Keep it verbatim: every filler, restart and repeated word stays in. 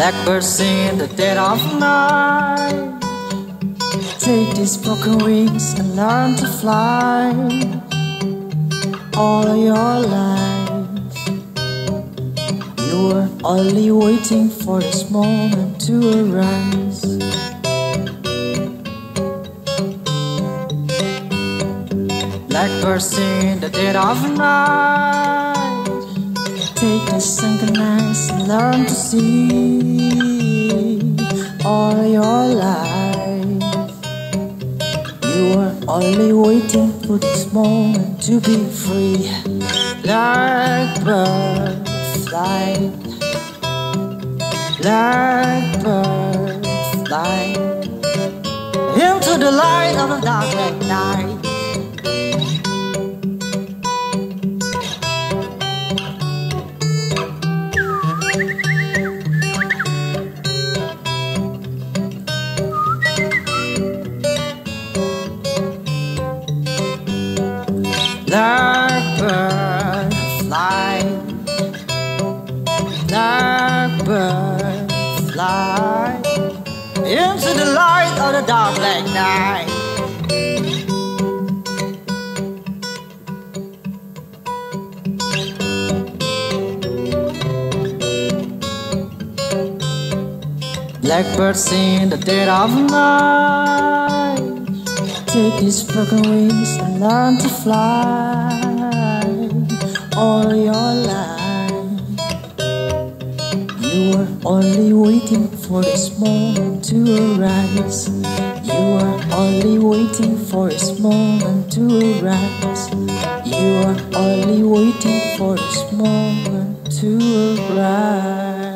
Blackbird sing in the dead of night. Take these broken wings and learn to fly all of your life. You were only waiting for this moment to arise. Blackbird sing in the dead of night. Take these sunken eyes and learn to see all your life. You were only waiting for this moment to be free. Blackbird, fly. Blackbird, fly into the light of the dark at night. Blackbird, fly. Blackbird, fly into the light of the dark black night. Blackbird sing in the dead of night. Take these broken wings and learn to fly all your life. You were only waiting for this moment to arise. You were only waiting for this moment to arise. You were only waiting for this moment to arise.